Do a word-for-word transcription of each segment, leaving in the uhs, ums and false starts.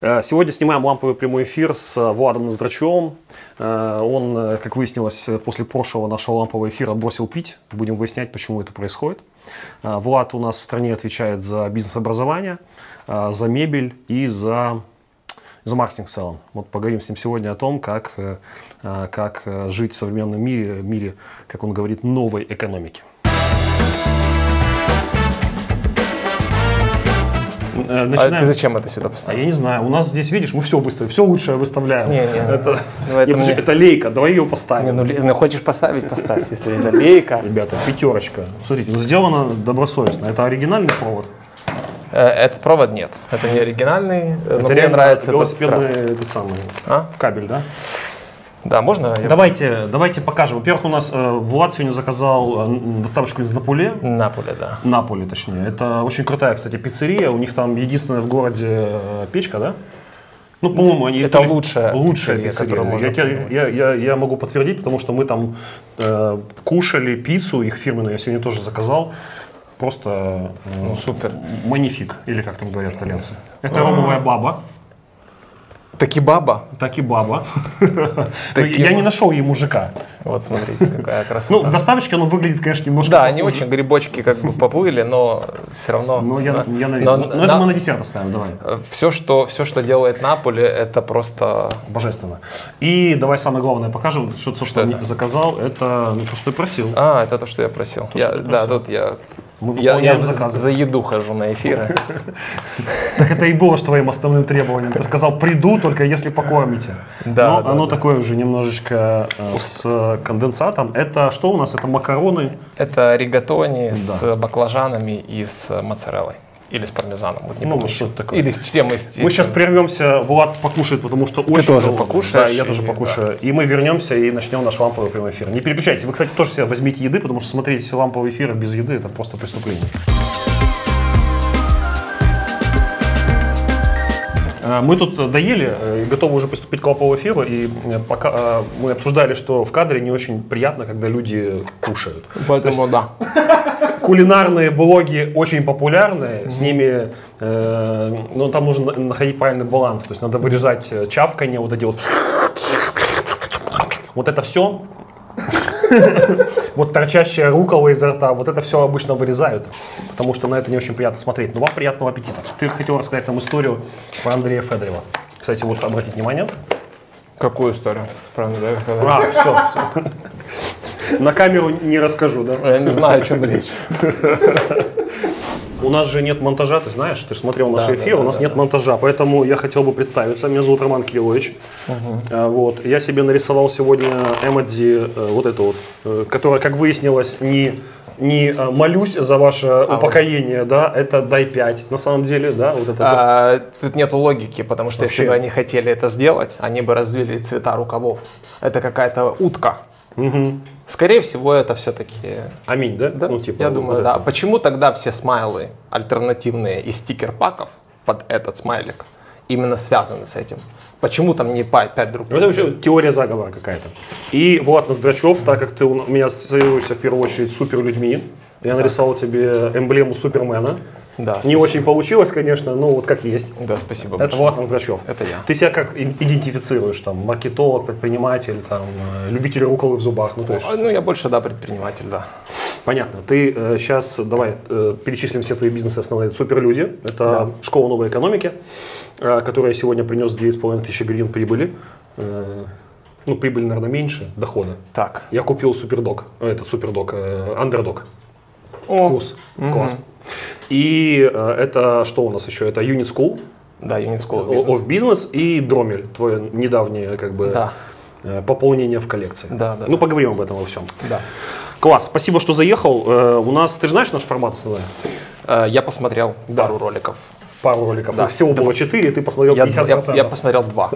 Сегодня снимаем ламповый прямой эфир с Владом Ноздрачевым. Он, как выяснилось, после прошлого нашего лампового эфира бросил пить. Будем выяснять, почему это происходит. Влад у нас в стране отвечает за бизнес-образование, за мебель и за, за маркетинг в целом. Вот поговорим с ним сегодня о том, как, как жить в современном мире, мире, как он говорит, новой экономики. Начинаем. А ты зачем это сюда поставил? А я не знаю. У нас здесь, видишь, мы все выставим, все лучшее выставляем. Не, не, это, ну, это, мне... это лейка, давай ее поставим. Не, ну, ну хочешь поставить, поставь, если это лейка. Ребята, пятерочка. Смотрите, ну, сделано добросовестно. Это оригинальный провод? Это провод нет, это не оригинальный. Это но мне нравится велосипедный этот, этот самый а? кабель, да? Да, можно? Давайте, давайте покажем. Во-первых, у нас э, Влад сегодня заказал э, доставочку из Напуле. Напуле, да. Напуле, точнее. Это очень крутая, кстати, пиццерия. У них там единственная в городе печка, да? Ну, по-моему, они... Это лучшая, лучшая пиццерия. пиццерия. Я, тебя, я, я, я могу подтвердить, потому что мы там э, кушали пиццу, их фирменную я сегодня тоже заказал. Просто... Э, ну, супер. Манифик, или как там говорят итальянцы. Это ромовая баба. Таки баба. Таки баба. Я не нашел ей мужика. Вот смотрите, какая красота. Ну, в доставочке оно выглядит, конечно, немножко... Да, они очень грибочки как бы поплыли, но все равно... Ну, я наверное... Но это мы на десерт оставим, давай. Все, что делает Напуле, это просто... Божественно. И давай самое главное покажем, что ты заказал, это то, что ты просил. А, это то, что я просил. Да, тут я... Мы я я за, за еду хожу на эфиры. Так это и было с твоим основным требованием. Ты сказал, приду, только если покормите. Да, но да, оно да. такое уже немножечко э, с конденсатом. Это что у нас? Это макароны? Это ригатони да. с баклажанами и с моцареллой. Или с пармезаном. Вот не ну, что такое. Или с чем из... Мы сейчас прервемся, Влад покушает, потому что очень... Ты тоже покушаешь. Да, я тоже покушаю. Да. И мы вернемся и начнем наш ламповый прямой эфир. Не переключайтесь. Вы, кстати, тоже себе возьмите еды, потому что смотреть ламповый эфир без еды – это просто преступление. Мы тут доели, готовы уже приступить к ламповому эфиру, и пока мы обсуждали, что в кадре не очень приятно, когда люди кушают. Поэтому есть, да. Кулинарные блоги очень популярны, mm-hmm. с ними, э, ну, там нужно находить правильный баланс, то есть надо вырезать чавканье, вот эти вот, вот это все. Вот торчащая рукола изо рта, вот это все обычно вырезают, потому что на это не очень приятно смотреть. Но вам приятного аппетита. Ты хотел рассказать нам историю про Андрея Федорова. Кстати, вот обратить внимание. Какую историю про Андрея Федорова? А, все, все. На камеру не расскажу, да? Я не знаю, о чем речь. У нас же нет монтажа, ты знаешь, ты же смотрел наш да, эфир, да, у нас да, нет да. монтажа, поэтому я хотел бы представиться. Меня зовут Роман Кирилович. Угу. Вот. Я себе нарисовал сегодня эмодзи, вот эту вот, которая, как выяснилось, не, не молюсь за ваше а упокоение, вот. да, это дай пять, на самом деле, да, вот это. А, да. Тут нету логики, потому что вообще, если бы они хотели это сделать, они бы развили цвета рукавов. Это какая-то утка. Угу. Скорее всего, это все-таки... Аминь, да? да? Ну, типа, я думаю, вот да. Это. Почему тогда все смайлы альтернативные и стикер-паков под этот смайлик именно связаны с этим? Почему там не пять друг друга? Ну, это вообще теория заговора какая-то. И Влад Ноздрачев, mm-hmm. так как ты у меня ассоциируешься в первую очередь с суперлюдьми, я так. нарисовал тебе эмблему Супермена. Да, не спасибо. Очень получилось, конечно, но вот как есть. Да, спасибо это большое. Влад Ноздрачев. Это я. Ты себя как идентифицируешь, там, маркетолог, предприниматель, там, любитель руколы в зубах? Ну, то есть... ну я больше, да, предприниматель, да. Понятно. Ты э, сейчас, давай, э, перечислим все твои бизнесы основные. Суперлюди, это да. школа новой экономики, э, которая сегодня принес две с половиной тысячи гривен прибыли. Э, ну, прибыль, наверное, меньше, дохода. Так. Я купил супердок, э, этот супердок, э, андердок. О. Курс. Mm-hmm. Класс. И э, это что у нас еще? Это Unit School. Да, Unit School of Business. Of Business и Дромель, твое недавнее как бы, да. э, пополнение в коллекции. Да, да, ну, да. поговорим об этом во всем. Да. Класс, спасибо, что заехал. Э, у нас, ты же знаешь наш формат основной? Э, я посмотрел да. пару роликов. Пару роликов. Да. Их всего было четыре, ты посмотрел пятьдесят процентов. Я, я посмотрел два.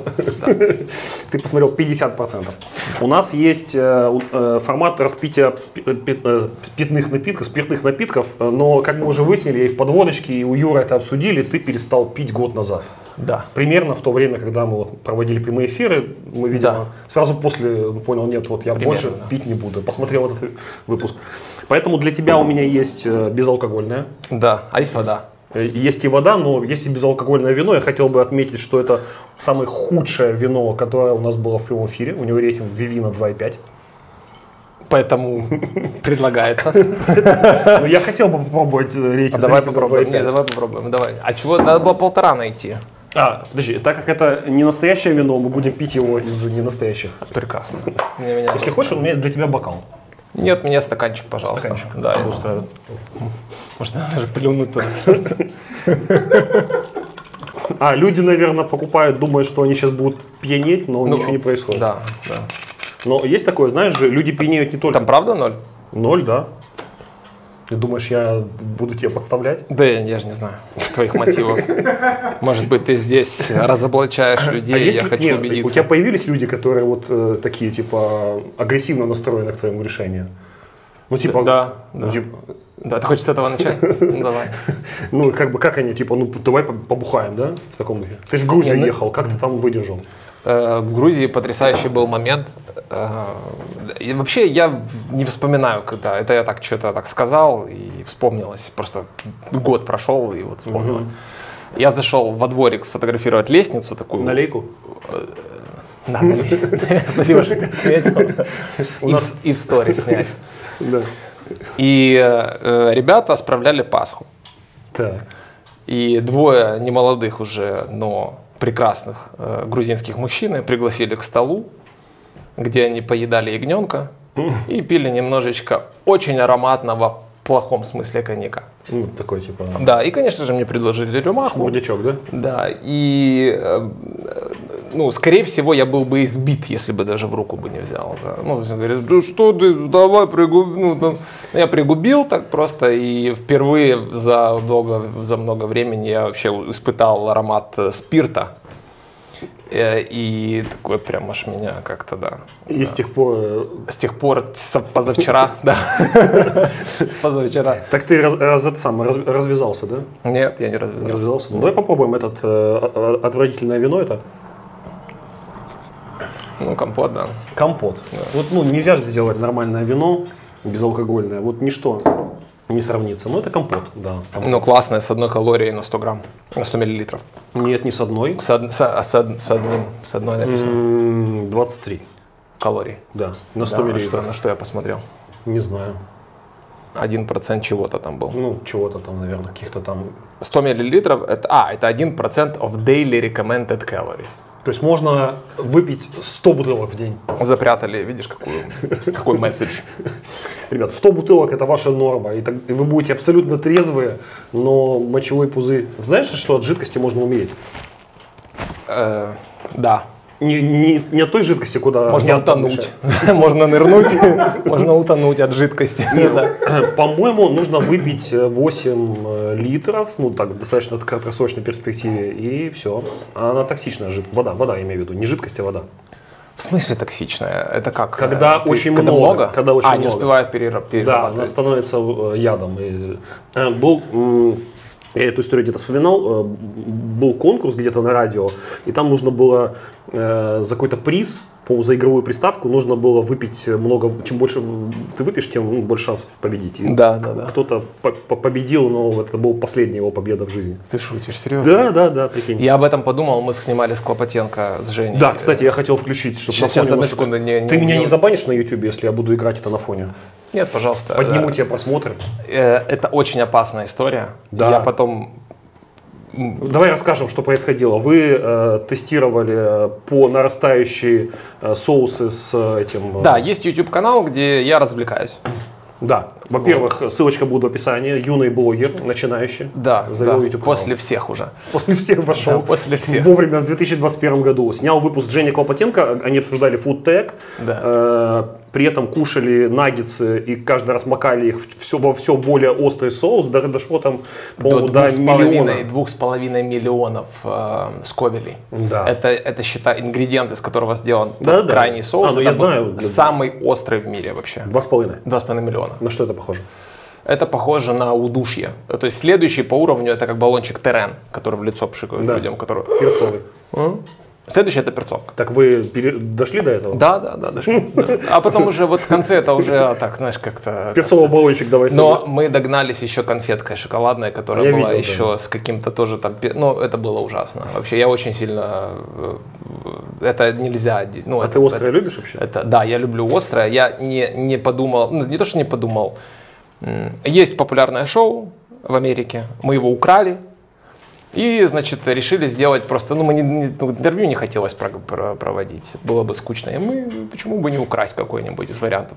Ты посмотрел пятьдесят процентов. У нас есть формат распития питных напитков, спиртных напитков, но, как мы уже выяснили, и в подводочке, и у Юры это обсудили, ты перестал пить год назад. Да. Примерно в то время, когда мы вот проводили прямые эфиры, мы, видимо, да. сразу после понял, нет, вот я примерно, больше да. пить не буду. Посмотрел этот выпуск. Поэтому для тебя у меня есть безалкогольное. Да, а есть вода. Есть и вода, но есть и безалкогольное вино. Я хотел бы отметить, что это самое худшее вино, которое у нас было в прямом эфире. У него рейтинг Vivino два и пять. Поэтому предлагается. Ну, я хотел бы попробовать рейтинг. А давай попробуем. Нет, давай попробуем. Давай. А чего? Надо было полтора найти. А, подожди, так как это не настоящее вино, мы будем пить его из ненастоящих. Прекрасно. Меня, меня Если хочешь, у меня есть для тебя бокал. Нет, мне стаканчик, пожалуйста. Стаканчик, да, его устраивает. Можно даже плюнуть-то. А, люди, наверное, покупают, думают, что они сейчас будут пьянеть, но ну, ничего не происходит. Да, да. Но есть такое, знаешь же, люди пьянеют не только... Там правда ноль? Ноль, да. Ты думаешь, я буду тебя подставлять? Да я, я же не знаю твоих мотивов. Может быть, ты здесь разоблачаешь людей, а я ли, хочу нет, убедиться. У тебя появились люди, которые вот э, такие, типа, агрессивно настроены к твоему решению? Ну, типа... Да, ну, да. Типа... да ты хочешь с этого начать? Ну, давай. Ну, как бы, как они, типа, ну, давай побухаем, да, в таком духе? Ты же в Грузию не, ехал, ну... как ты там выдержал? В Грузии потрясающий был момент. И вообще я не вспоминаю, когда это я так что-то так сказал и вспомнилось. Просто год прошел и вот вспомнилось. Угу. Я зашел во дворик сфотографировать лестницу такую. На лейку? На лейку. Спасибо, что ты ответил. И в сторис снять. И ребята справляли Пасху. И двое немолодых уже, но... прекрасных э, грузинских мужчин пригласили к столу, где они поедали ягненка mm. и пили немножечко очень ароматного, в плохом смысле, коньяка. Mm, такой типа. Да, и, конечно же, мне предложили рюмаху. Шмурдячок, да? Да, и, э, ну, скорее всего, я был бы избит, если бы даже в руку бы не взял. Да. Ну, он говорит, ну что ты, давай пригуби. Ну, там... Я пригубил так просто, и впервые за, долго, за много времени я вообще испытал аромат спирта. И такое прям аж меня как-то, да. И да. с тех пор... С тех пор, с позавчера, да. С позавчера. Так ты развязался, да? Нет, я не развязался. Давай попробуем этот отвратительное вино это. Ну, компот, да. Компот. Вот, ну, нельзя же сделать нормальное вино безалкогольное. Вот ничто не сравнится. Но это компот, да. Ну, классное, с одной калорией на сто грамм, на сто миллилитров. Нет, не с одной. С, од... с, од... с, одним... с одной написано. двадцать три. Калорий? Да, на сто да, миллилитров. На что, на что я посмотрел? Не знаю. один процент чего-то там был. Ну, чего-то там, наверное, каких-то там... сто миллилитров, это... а, это один процент of daily recommended calories. То есть можно выпить сто бутылок в день. Запрятали, видишь, какую, какой месседж. Ребят, сто бутылок это ваша норма. И, так, и вы будете абсолютно трезвые, но мочевой пузырь... Знаешь, что от жидкости можно умереть? Э, да. Не, не, не от той жидкости, куда... Можно утонуть. Можно нырнуть. Можно утонуть от жидкости. По-моему, нужно выпить восемь литров, ну так, достаточно в краткосрочной перспективе, и все. Она токсичная жидкость. Вода, вода, я имею в виду. Не жидкость, а вода. В смысле токсичная? Это как? Когда очень много. Когда очень много. А, не успевает перерабатывать. Да, она становится ядом. Был... Я эту историю где-то вспоминал, был конкурс где-то на радио, и там нужно было э, за какой-то приз, по-моему, за игровую приставку, нужно было выпить много, чем больше ты выпьешь, тем больше шансов победить. И да, да, да. Кто-то по победил, но это была последняя его победа в жизни. Ты шутишь, серьезно? Да, да, да, прикинь. Я об этом подумал, мы снимали с Клопотенко, с Женей. Да, кстати, я хотел включить, чтобы сейчас, на фоне сейчас, секунду, не, не, Ты не, меня не, не забанишь на ютубе, если я буду играть это на фоне? Нет, пожалуйста. Подниму да. тебе просмотр. Это очень опасная история. Да. Я потом... Давай расскажем, что происходило. Вы э, тестировали по нарастающей э, соусы с этим... Да, есть ютуб-канал, где я развлекаюсь. Да. Во-первых, вот. Ссылочка будет в описании. Юный блогер, начинающий. Да, завел да. ютуб-канал. После всех уже. После всех вошел. Да, после всех. Вовремя в две тысячи двадцать первом году. Снял выпуск Жени Клопотенко. Они обсуждали фудтек. Да. Э, При этом кушали наггетсы и каждый раз макали их в все, во все более острый соус. Даже дошло там, по-моему, до, до миллиона. Двух с половиной миллионов э, сковелей. Да. Это, это считай, ингредиент, из которого сделан да, да. крайний соус. А, ну, я знаю, самый острый в мире вообще. Два с половиной? Два с половиной миллиона. На что это похоже? Это похоже на удушье. То есть следующий по уровню это как баллончик терен, который в лицо пшикают да. людям. Который... Перцовый. Следующая – это перцовка. Так вы пере... дошли до этого? Да, да, да, дошли. А потом уже вот в конце это уже так, знаешь, как-то… Перцовый баллончик давай. Но мы догнались еще конфеткой шоколадной, которая была еще с каким-то тоже там… Ну, это было ужасно. Вообще, я очень сильно… Это нельзя… А ты острое любишь вообще? Да, я люблю острое. Я не подумал… Не то, что не подумал. Есть популярное шоу в Америке. Мы его украли. И, значит, решили сделать просто, ну, мы не, не, интервью не хотелось про, про, проводить, было бы скучно, и мы, почему бы не украсть какой-нибудь из вариантов.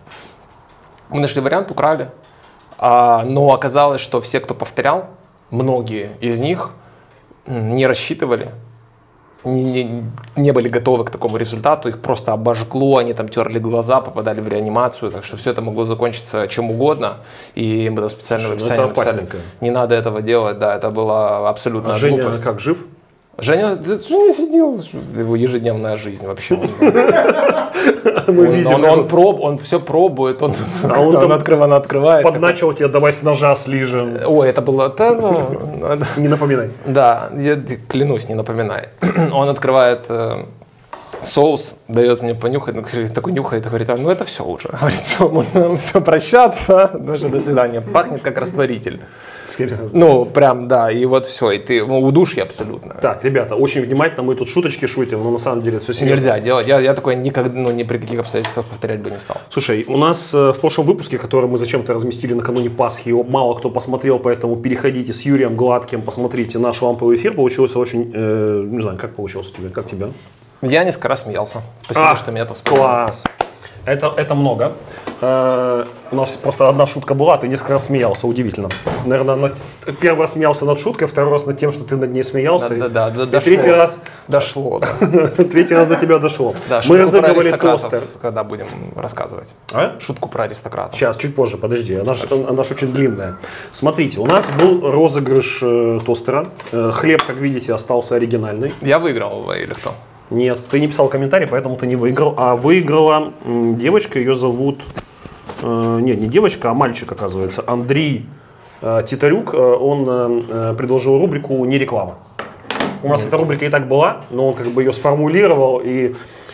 Мы нашли вариант, украли, а, но оказалось, что все, кто повторял, многие из них не рассчитывали, не, не, не были готовы к такому результату, их просто обожгло, они там терли глаза, попадали в реанимацию, так что все это могло закончиться чем угодно, и мы там специально написали, написали, не надо этого делать, да, это была абсолютная а Женя глупость. Как, жив? Женя, Женя сидел, его ежедневная жизнь вообще. Мы он, видим, он, он, он, проб, он все пробует, он, а он, он открыв, она открывает. Подначил тебя, давай с ножа слижем. Ой, это было... Это, ну, не напоминай. Да, я клянусь, не напоминай. Он открывает э, соус, дает мне понюхать, такой нюхает и говорит, а, ну это все уже. Говорит, все, можно все прощаться, даже до свидания. Пахнет как растворитель. Серьезно? Ну, прям, да, и вот все, и ты ну, удушь абсолютно. Так, ребята, очень внимательно, мы тут шуточки шутим, но на самом деле все серьезно. Нельзя делать, я, я такое никогда, ну, ни при каких обстоятельствах повторять бы не стал. Слушай, у нас э, в прошлом выпуске, который мы зачем-то разместили накануне Пасхи, его мало кто посмотрел, поэтому переходите с Юрием Гладким, посмотрите наш ламповый эфир, получился очень, э, не знаю, как получился тебе, как тебя? Я несколько раз смеялся, спасибо, а, что меня это вспомнил. Класс! Это, это много. Э-э, у нас просто одна шутка была, ты несколько раз смеялся, удивительно. Наверное, над... первый раз смеялся над шуткой, второй раз над тем, что ты над ней смеялся. Да, и... да, да, да, и дошло. Третий раз дошло. Третий раз до тебя дошло. Мы разыгрывали тостер. Когда будем рассказывать? Шутку про аристократов. Сейчас, чуть позже, подожди, она же очень длинная. Смотрите, у нас был розыгрыш тостера. Хлеб, как видите, остался оригинальный. Я выиграл или кто? Нет, ты не писал комментарий, поэтому ты не выиграл. А выиграла девочка, ее зовут... Э, нет, не девочка, а мальчик, оказывается. Андрей э, Титарюк, он э, предложил рубрику «Не реклама». У нас нет. Эта рубрика и так была, но он как бы ее сформулировал. И,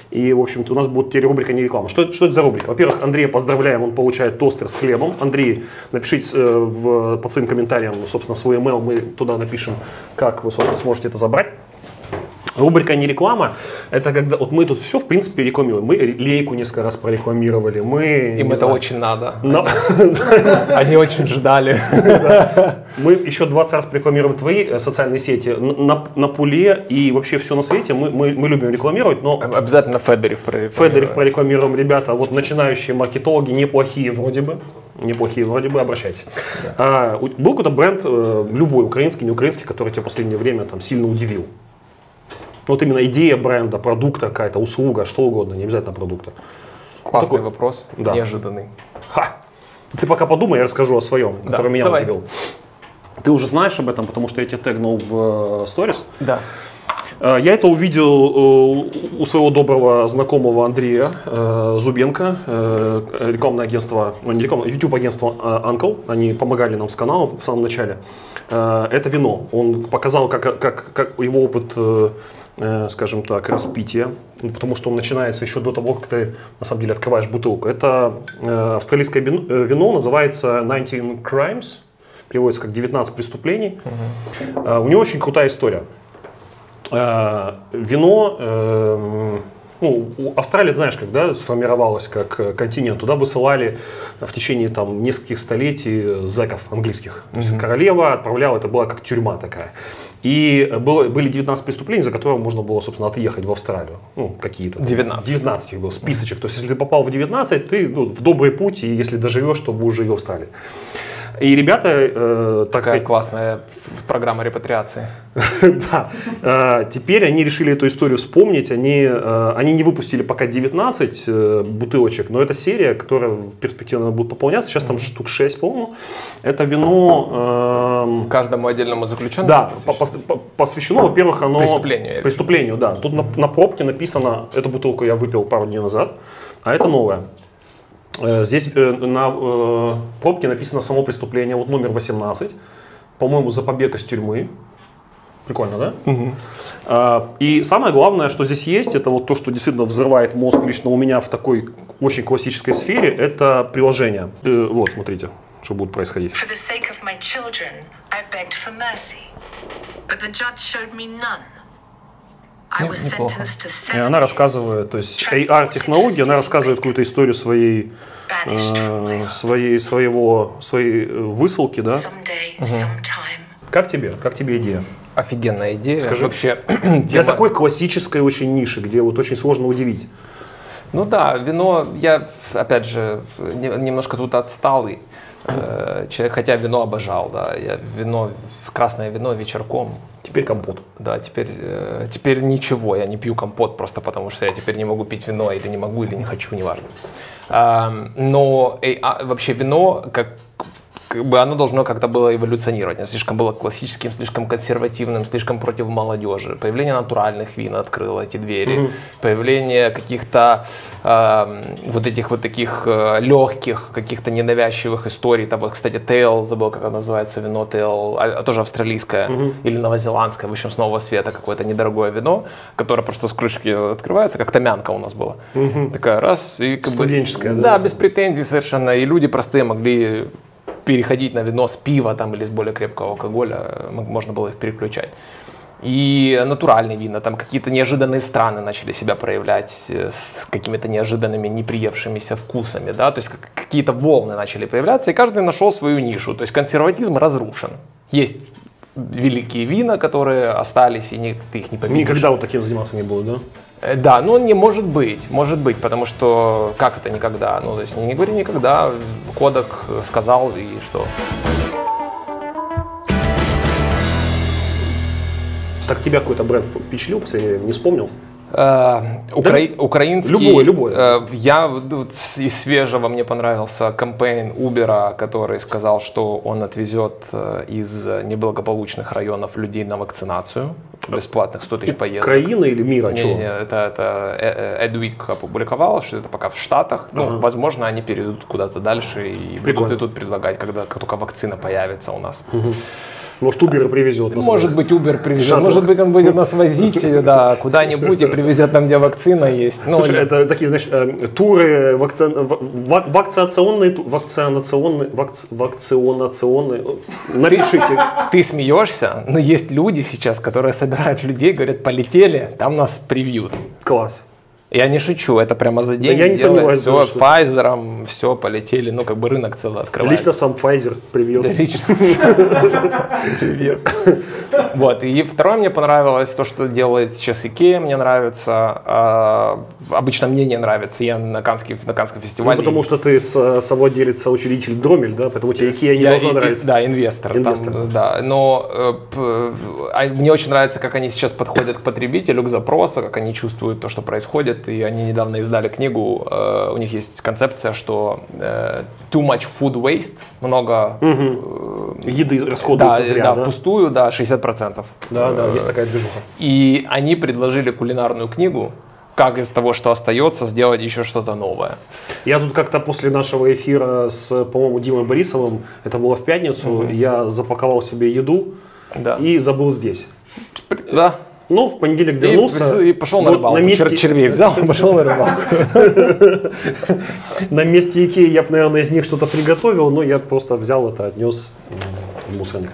и в общем-то, у нас будет теперь рубрика «Не реклама». Что, что это за рубрика? Во-первых, Андрея поздравляем, он получает тостер с хлебом. Андрей, напишите э, в, под своим комментарием, собственно, свой email, мы туда напишем, как вы, собственно, сможете это забрать. Рубрика «Не реклама» — это когда вот мы тут все, в принципе, рекламируем. Мы лейку несколько раз прорекламировали, мы… Им это знаю, очень надо. Но... Они очень ждали. Мы еще двадцать раз рекламируем твои социальные сети. Напуле и вообще все на свете мы, мы, мы любим рекламировать, но… Обязательно Федорев прорекламируем. Федорев прорекламируем, ребята. Вот начинающие маркетологи, неплохие вроде бы. Неплохие, вроде бы, обращайтесь. Да. А, был какой-то бренд, любой, украинский, не украинский, который тебя в последнее время там сильно удивил? Вот именно идея бренда, продукта какая-то, услуга, что угодно, не обязательно продукта. Классный такой... вопрос, да. Неожиданный. Ха! Ты пока подумай, я расскажу о своем, да. Который меня Давай. Удивил. Ты уже знаешь об этом, потому что я тебя тегнул в сторис. Да. Я это увидел у своего доброго знакомого Андрея Зубенко, рекламное агентство, ну не рекламное, YouTube-агентство Uncle. Они помогали нам с каналом в самом начале. Это вино. Он показал, как, как, как его опыт... скажем так, распитие, потому что он начинается еще до того, как ты на самом деле открываешь бутылку. Это австралийское вино, называется девятнадцать краймс, переводится как девятнадцать преступлений. Угу. У него очень крутая история. Вино, ну, Австралия, знаешь, когда сформировалась как континент, туда высылали в течение там нескольких столетий зэков английских. Угу. То есть королева отправляла, это была как тюрьма такая. И было, были девятнадцать преступлений, за которые можно было, собственно, отъехать в Австралию. Ну, какие-то. девятнадцать. девятнадцать их было, списочек. То есть, если ты попал в девятнадцать, ты ну, в добрый путь, и если доживешь, то будешь жить в Австралии. И ребята... Э, Такая так... классная программа репатриации. Да. Теперь они решили эту историю вспомнить. Они не выпустили пока девятнадцать бутылочек, но это серия, которая в перспективе будет пополняться. Сейчас там штук шесть, по-моему. Это вино... Каждому отдельному заключенному? Да, посвящено, во-первых, оно... Преступлению. Преступлению, да. Тут на пробке написано, эту бутылку я выпил пару дней назад, а это новая. Здесь на пробке написано само преступление, вот номер восемнадцать, по-моему, за побег из тюрьмы. Прикольно, да? Угу. А, и самое главное, что здесь есть, это вот то, что действительно взрывает мозг лично у меня в такой очень классической сфере, это приложение. Э, вот, смотрите, что будет происходить. И она рассказывает, то есть эй ар-технология, она рассказывает какую-то историю своей, э, своей, своего, своей высылки, да? Угу. Как тебе? Как тебе идея? Офигенная идея. Скажи, вообще, для тема... такой классической очень ниши, где вот очень сложно удивить. Ну да, вино, я, опять же, не, немножко тут отсталый э, человек, хотя вино обожал, да, я вино, красное вино вечерком. Теперь компот. Да, теперь, э, теперь ничего, я не пью компот просто потому, что я теперь не могу пить вино, или не могу, или не хочу, неважно. Э, но э, а, вообще вино, как... Как бы оно должно как-то было эволюционировать. Оно слишком было классическим, слишком консервативным, слишком против молодежи. Появление натуральных вин открыло эти двери. Mm-hmm. Появление каких-то э, вот этих вот таких э, легких, каких-то ненавязчивых историй. Там вот, кстати, Тейл, забыл, как оно называется, вино Тейл, а, тоже австралийское mm-hmm. или новозеландское, в общем, с нового света какое-то недорогое вино, которое просто с крышки открывается, как томянка у нас была. Mm-hmm. Такая раз и... Как студенческая, бы, да? Да, без претензий совершенно. И люди простые могли... переходить на вино с пива там, или с более крепкого алкоголя, можно было их переключать. И натуральные вина, там какие-то неожиданные страны начали себя проявлять с какими-то неожиданными, неприевшимися вкусами, да, то есть какие-то волны начали появляться, и каждый нашел свою нишу, то есть консерватизм разрушен. Есть великие вина, которые остались, и не, ты их не победишь. Никогда вот таким заниматься не было, да? Да, но не может быть, может быть, потому что как это никогда? Ну, то есть не говори никогда, кодек сказал и что. Так тебя какой-то бренд впечатлил, после не вспомнил? Uh, укра... да? Украинский. Любой, любой. Uh, я вот, из свежего мне понравился кампейн Uber, который сказал, что он отвезет из неблагополучных районов людей на вакцинацию. Бесплатных сто тысяч поездок. Украина или мира? Не, не, не, это, это Эдвик опубликовал, что это пока в Штатах. Uh-huh. Ну, возможно, они перейдут куда-то дальше и будут тут предлагать, когда как только вакцина появится у нас. Uh-huh. Может, Uber привезет нас. Может быть, Uber привезет. Шаток. Может быть, он будет нас возить, да, куда-нибудь и привезет там, где вакцина есть. Ну, слушай, или... это такие, знаешь, туры, вакци... вакцинационные, вакцинационные, вакцинационные, напишите. Ты смеешься, но есть люди сейчас, которые собирают людей, говорят, полетели, там нас привьют. Класс. Я не шучу, это прямо за деньги. Да, я не сомневаюсь, все Pfizer'ом, все полетели, ну как бы рынок целый открывается. Лично сам Pfizer привьет. Да, лично. Привет. Вот, и второе мне понравилось, то, что делает сейчас Икея, мне нравится. Обычно мне не нравится, я на Каннском фестивале. Ну потому что ты совладелец, соучредитель Дромель, да, поэтому тебе Икея не должна нравиться. Да, инвестор. Инвестор. Да, но мне очень нравится, как они сейчас подходят к потребителю, к запросу, как они чувствуют то, что происходит. И они недавно издали книгу, э, у них есть концепция, что э, too much food waste, много угу. э, еды расходуется, да, зря, да, да, впустую, да, шестьдесят процентов. Да, да, э, есть такая движуха. И они предложили кулинарную книгу, как из того, что остается, сделать еще что-то новое. Я тут как-то после нашего эфира с, по-моему, Димой Борисовым, это было в пятницу, угу. я запаковал себе еду, да. и забыл здесь. Да. Ну, в понедельник вернулся. И, и пошел на рыбалку. Вот на месте... Чер червей взял и пошел на рыбалку. На месте Икеи я бы, наверное, из них что-то приготовил, но я просто взял это, отнес в мусорник.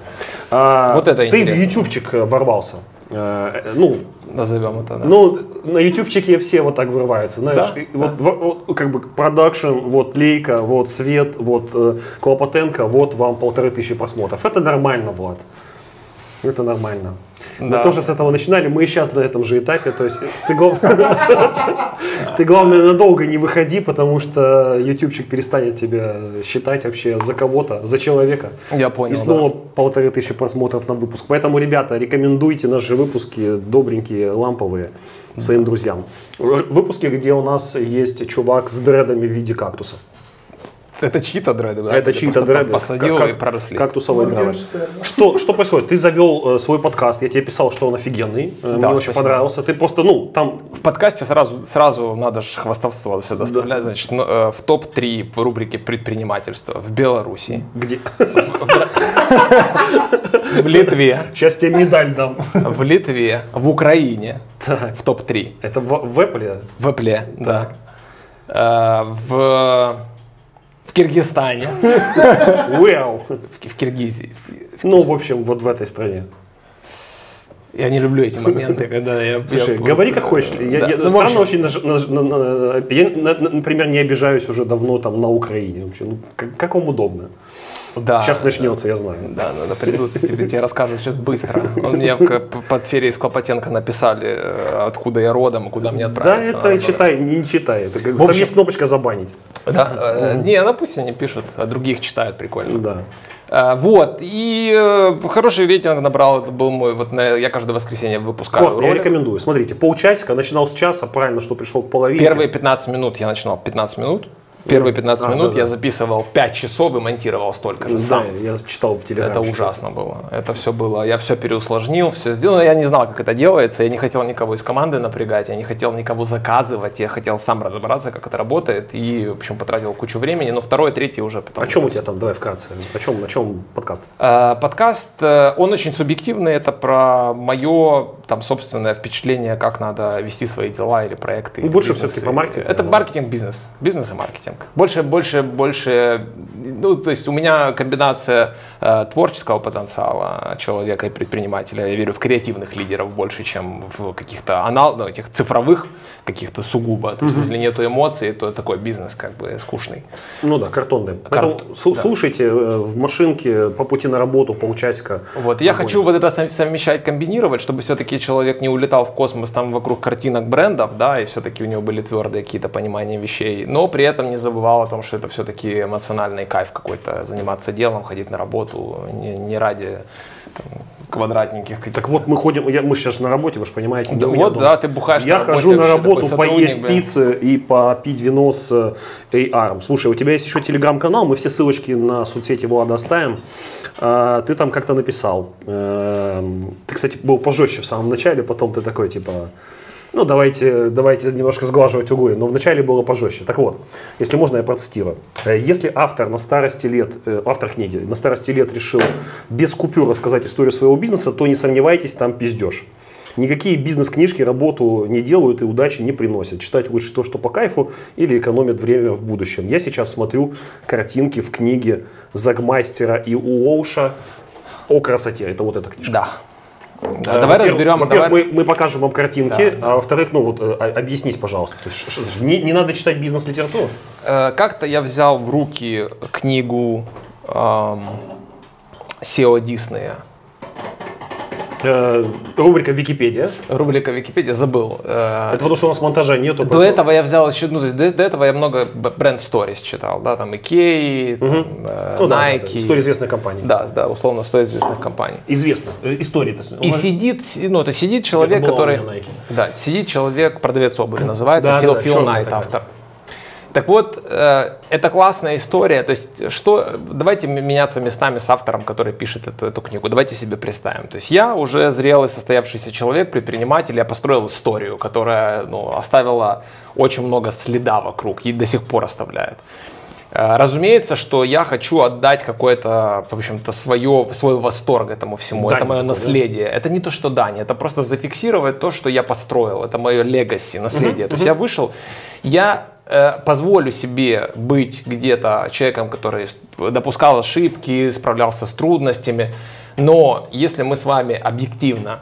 Вот это интересно. Ты в ютубчик ворвался. Ну, назовем это, да. Ну, на ютубчике все вот так вырываются, знаешь, да? Вот, да. Вот как бы продакшн, вот Лейка, вот Свет, вот Клопотенко, вот вам полторы тысячи просмотров. Это нормально, Влад. Это нормально. Мы да. тоже с этого начинали, мы и сейчас на этом же этапе, то есть ты, глав... ты главное надолго не выходи, потому что ютубчик перестанет тебя считать вообще за кого-то, за человека. Я понял, и снова да. полторы тысячи просмотров на выпуск. Поэтому, ребята, рекомендуйте наши выпуски добренькие, ламповые, своим друзьям. Выпуски, где у нас есть чувак с дредами в виде кактуса. Это чьи-то дреды, да? Это чьи-то дреды. Посадил как, и проросли. Кактусовые дреды. Что, что происходит? Ты завел э, свой подкаст, я тебе писал, что он офигенный, да, мне очень понравился. Ты просто, ну, там... В подкасте сразу, сразу надо же хвастовство все доставлять, да. Значит, ну, э, в топ три в рубрике предпринимательства в Беларуси. Где? В, в... В Литве. Сейчас тебе медаль дам. В Литве, в Украине, в топ три. Это в Эпле? В Эпле, да. В... В Киргизстане. Well. В, в Киргизии. Ну, в общем, вот в этой стране. Я не люблю эти моменты, когда я... Слушай, я... говори как хочешь. Да. Я, я ну, странно общем... очень... Наж... На, на, на, я, например, не обижаюсь уже давно там на Украине. Вообще, ну, как, как вам удобно. Да, сейчас начнется, да, я знаю. Да, надо придут, тебе, тебе расскажут сейчас быстро. Мне в, под серией с Клопотенко написали, откуда я родом, куда мне отправиться. Да, это надо читай, было. не читай. Это как, в общем, там есть кнопочка «забанить». Да, угу. Не, ну пусть они пишут, а других читают, прикольно. Да. А, вот, и э, хороший рейтинг набрал, это был мой, вот на, я каждое воскресенье выпускаю. Классно, я рекомендую. Смотрите, полчасика, начинал с часа, правильно, что пришел к половине. Первые пятнадцать минут я начинал, пятнадцать минут. Первые пятнадцать минут я записывал пять часов и монтировал столько же сам. Да, я читал в телеграме. Это ужасно было. Это все было. Я все переусложнил, все сделал. Я не знал, как это делается. Я не хотел никого из команды напрягать. Я не хотел никого заказывать. Я хотел сам разобраться, как это работает. И, в общем, потратил кучу времени. Но второе, третье уже потом. О чем у тебя там? Давай вкратце. О чем, о чем подкаст? Подкаст, он очень субъективный. Это про мое там собственное впечатление, как надо вести свои дела или проекты. Больше все-таки про маркетинг. Это маркетинг, бизнес. Бизнес и маркетинг. Больше, больше, больше, ну, то есть у меня комбинация э, творческого потенциала человека и предпринимателя. Я верю в креативных лидеров больше, чем в каких-то аналогов, этих цифровых, каких-то сугубо. То есть, mm-hmm. если нету эмоций, то такой бизнес как бы скучный. Ну да, картонный. Поэтому Карт... слушайте, да. В машинке по пути на работу полчасика. Вот, я хочу вот это совмещать, комбинировать, чтобы все-таки человек не улетал в космос там вокруг картинок брендов, да, и все-таки у него были твердые какие-то понимания вещей, но при этом не забывал о том, что это все-таки эмоциональный кайф какой-то, заниматься делом, ходить на работу, не, не ради там, квадратненьких каких-то. Так вот мы ходим, я, мы сейчас на работе, вы же понимаете. Да, вот, дома. Да, ты бухаешь. Я на работе, хожу на работу поесть пиццы и попить вино с эй ар. Слушай, у тебя есть еще телеграм-канал, мы все ссылочки на соцсети Влада оставим. А, ты там как-то написал. А, ты, кстати, был пожестче в самом начале, потом ты такой, типа... Ну, давайте, давайте немножко сглаживать углы, но вначале было пожестче. Так вот, если можно, я процитирую. Если автор на старости лет, автор книги на старости лет решил без купюр рассказать историю своего бизнеса, то не сомневайтесь, там пиздеж. Никакие бизнес-книжки работу не делают и удачи не приносят. Читать лучше то, что по кайфу, или экономят время в будущем. Я сейчас смотрю картинки в книге Загмастера и Уолша о красоте. Это вот эта книжка. Да. Да, давай разберем. Во-первых, мы, мы покажем вам картинки, да, да. А во-вторых, ну вот а, объяснись, пожалуйста. То есть, что, не, не надо читать бизнес-литературу. Э, как-то я взял в руки книгу эм, эс и о Диснея. Э, рубрика Википедия. Рубрика Википедия, забыл. Э, Это потому что у нас монтажа нету. До правда. этого я взял еще, ну, то есть до, до этого я много бренд сторис читал, да, там Икеи, угу. э, ну, Nike. сто известных компаний. Да, да, условно сто известных компаний. Известно, истории. То есть, и вас... сидит, ну, это сидит человек, это который, да, сидит человек, продавец обуви называется, да, Фил, да, да, Фил Найт, автор. Так вот, э, это классная история, то есть, что, давайте меняться местами с автором, который пишет эту, эту книгу, давайте себе представим. То есть, я уже зрелый, состоявшийся человек, предприниматель, я построил историю, которая, ну, оставила очень много следа вокруг и до сих пор оставляет. Разумеется, что я хочу отдать какое-то, в общем-то, свое, свой восторг этому всему, дань это мое такое, наследие. Да? Это не то, что дань, это просто зафиксировать то, что я построил, это мое легаси, наследие. Uh-huh, то есть uh-huh. я вышел, я э, позволю себе быть где-то человеком, который допускал ошибки, справлялся с трудностями, но если мы с вами объективно